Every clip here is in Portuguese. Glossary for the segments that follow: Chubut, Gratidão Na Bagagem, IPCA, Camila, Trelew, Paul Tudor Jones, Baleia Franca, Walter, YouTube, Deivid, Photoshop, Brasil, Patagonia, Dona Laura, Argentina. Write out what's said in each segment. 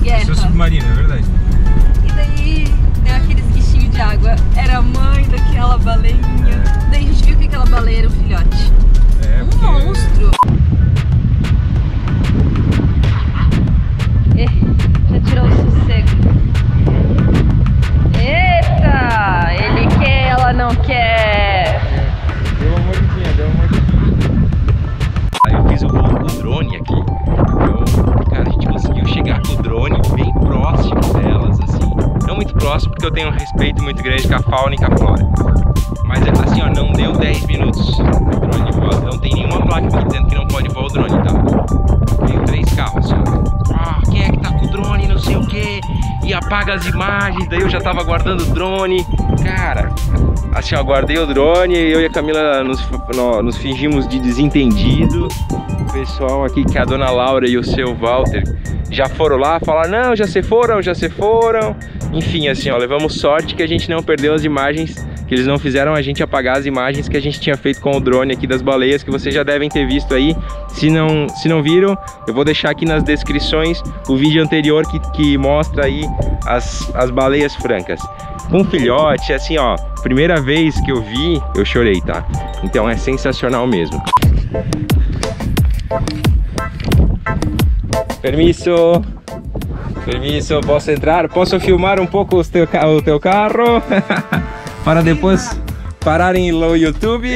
guerra. Seu submarino, é verdade. E daí deu aqueles guichinhos de água. Era a mãe daquela baleinha. É. Daí a gente viu que aquela baleia era um filhote. É, um porque... monstro. Já tirou o sossego. Eita! Ele quer, ela não quer. Deu uma mordidinha, deu uma mordidinha. Aí eu fiz o voo com o drone aqui. Cara, a gente conseguiu chegar com o drone bem próximo delas, assim. Não muito próximo, porque eu tenho um respeito muito grande com a fauna e com a flora. Mas assim, ó, não deu 10 minutos. O drone voa. Não tem nenhuma placa aqui dizendo que não pode voar o drone, tá? Veio 3 carros, ó. Ah, quem é que tá com o drone, não sei o que, e apaga as imagens. Daí eu já tava guardando o drone, cara, assim, ó, guardei o drone, eu e a Camila nos fingimos de desentendido. O pessoal aqui, que é a Dona Laura e o seu Walter, já foram lá, falaram, não, já se foram, enfim, assim, ó, levamos sorte que a gente não perdeu as imagens, que eles não fizeram a gente apagar as imagens que a gente tinha feito com o drone aqui das baleias, que vocês já devem ter visto aí. Se não viram, eu vou deixar aqui nas descrições o vídeo anterior que mostra aí as baleias francas. Com filhote, assim, ó, primeira vez que eu vi, eu chorei, tá? Então é sensacional mesmo. Permisso, permisso, posso entrar? Posso filmar um pouco o teu carro? Para depois pararem no YouTube?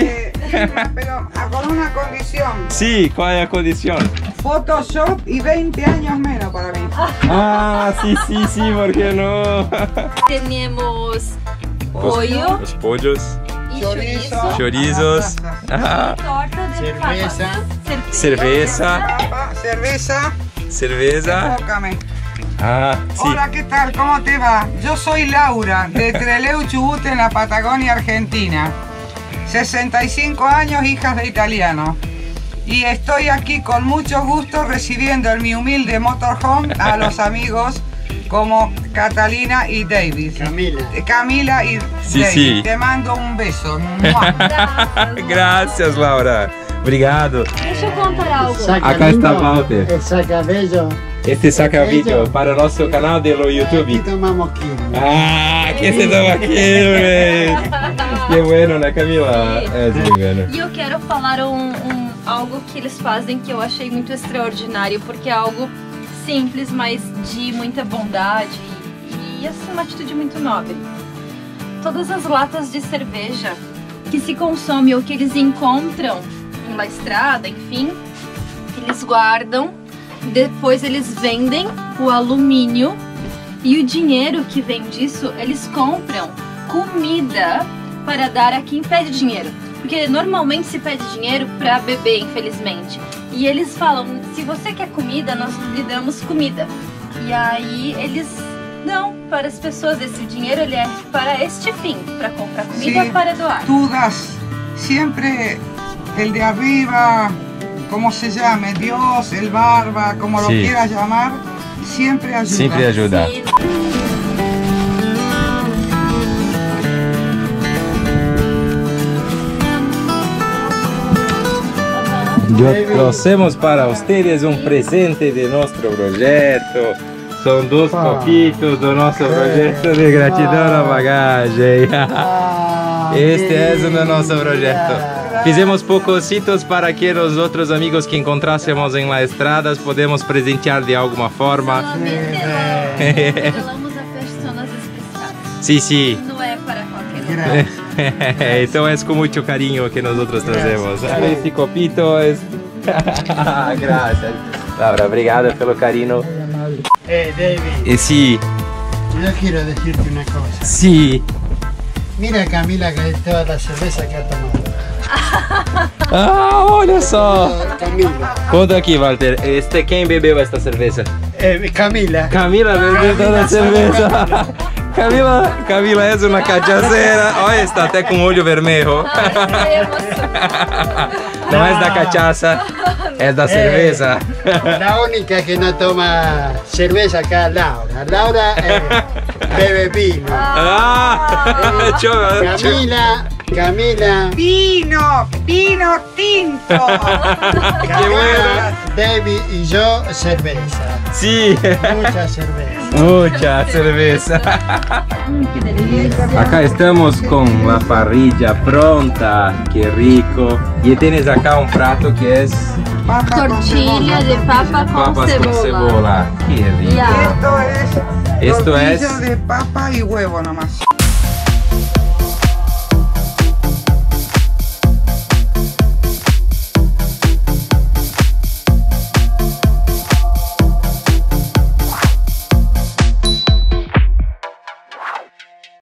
Agora uma condição. Sim, qual é a condição? Photoshop e 20 anos menos para mim. Ah, sim, por que não? Temos pollo. Os pollos. Chorizos. Torta de cerveza. Cerveza. Ah, sí. Hola, ¿qué tal? ¿Cómo te va? Yo soy Laura, de Trelew, Chubut, en la Patagonia, Argentina. 65 años, hijas de italiano. Y estoy aquí con mucho gusto recibiendo en mi humilde motorhome a los amigos como Catalina y Deivid. Camila y sí, Deivid. Sí. Te mando un beso. Gracias, Laura. Obrigado. Deixa eu contar algo. Acá está Walter. Este saca-vídeo para nosso canal do YouTube. Aqui tomamos quilo. Ah, aqui se toma quilo. Que bueno, né, Camila? É, sim, bueno. E eu quero falar algo que eles fazem que eu achei muito extraordinário, porque é algo simples, mas de muita bondade e essa é uma atitude muito nobre. Todas as latas de cerveja que se consomem ou que eles encontram na estrada, enfim, eles guardam. Depois eles vendem o alumínio e o dinheiro que vem disso, eles compram comida para dar a quem pede dinheiro. Porque normalmente se pede dinheiro para beber, infelizmente. E eles falam, se você quer comida, nós lhe damos comida. E aí eles dão para as pessoas esse dinheiro, ele é para este fim, para comprar comida, sí, para doar. Tu das sempre el de arriba... como se chame, Deus, el barba, como lo quieras chamar, sempre ajuda. Sempre ajuda. Sim. Eu trouxemos para vocês presente de nosso projeto. São 2 copitos do nosso projeto de Gratidão Na Bagagem. Este é o nosso projeto. Fizemos pocositos para que os outros amigos que encontrássemos em la estradas podemos presentear de alguma forma. Falamos a pessoas especiais. Sim, sim. Não é para qualquer um. Então é com muito carinho que nós outros trazemos. Este copito é... Graças. Laura, obrigada pelo carinho. Deivid. Sim. Eu quero dizer-te uma coisa. Sim. Mira, Camila, que toda a cerveja que ha tomado. Ah, olha só! Camila. Conta aqui, Walter. Quem bebeu esta cerveja? Camila. Camila bebeu toda a cerveja. Camila é uma cachaceira. Olha, está até com o olho vermelho. Não é da cachaça, é da cerveja. A única que não toma cerveja aqui é a Laura. A Laura bebe vinho. Camila... Camila. Pino tinto. Camila, Deivid e yo, cerveza. Sí. Mucha cerveza. Mucha cerveza. Acá estamos con la parrilla pronta. Qué rico. Y tienes acá un plato que es tortilla de papa con cebola. Qué rico. Esto es tortilla de papa y huevo nomás.